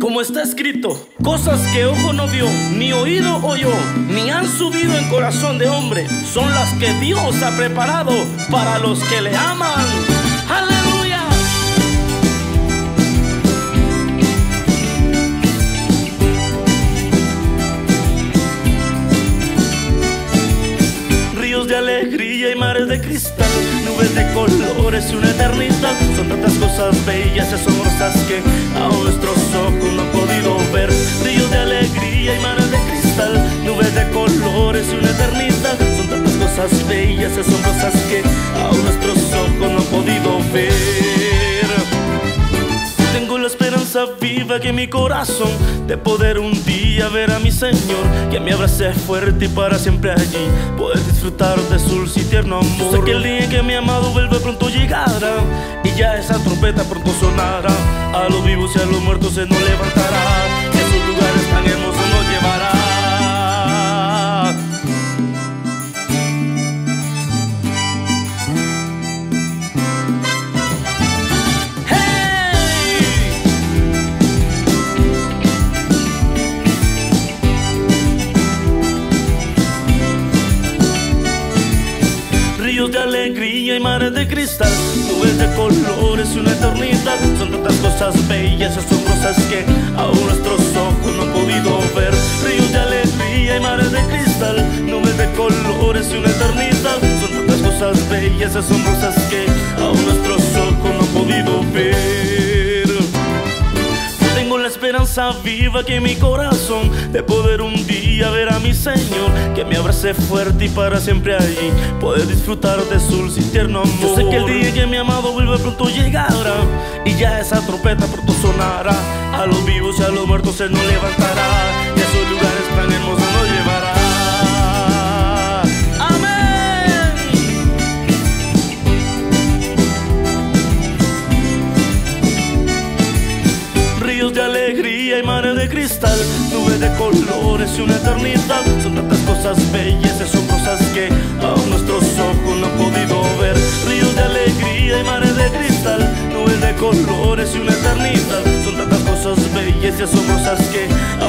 Como está escrito, cosas que ojo no vio, ni oído oyó, ni han subido en corazón de hombre, son las que Dios ha preparado para los que le aman. ¡Aleluya! Ríos de alegría y mares de cristal, nubes de colores y una eternidad, son tantas cosas bellas y asombrosas que a nuestros ojos no han podido ver. Ríos de alegría y mares de cristal, nubes de colores y una eternidad, son tantas cosas bellas y asombrosas que a nuestros ojos no han podido ver. Tengo la esperanza viva que mi corazón de poder un día ver a mi Señor, que me abrace fuerte y para siempre allí poder disfrutar de su dulce y tierno amor. Yo sé que el día en que mi amado vuelva pronto llegará, y ya esa trompeta pronto sonará, a los vivos y a los muertos se nos levantará, que a esos lugares tan hermosos nos llevará. Ríos de alegría y mares de cristal, nubes de colores y una eternidad, son tantas cosas bellas y asombrosas que aún nuestros ojos no han podido ver. Ríos de alegría y mares de cristal, nubes de colores y una eternidad, son tantas cosas bellas y asombrosas que aún nuestros ojos no han podido ver. Tengo la esperanza viva que mi corazón de poder un día ver a mi Señor, que me abrace fuerte y para siempre allí poder disfrutar de su dulce y tierno amor. Yo sé que el día en que mi amado vuelva pronto llegará, y ya esa trompeta pronto sonará, a los vivos y a los muertos se nos levantará, y a esos lugares tan hermosos nos llevará. De alegría y mares de cristal, nubes de colores y una eternidad, son tantas cosas bellas, son cosas que aún nuestros ojos no han podido ver. Ríos de alegría y mares de cristal, nubes de colores y una eternidad, son tantas cosas bellas y asombrosas que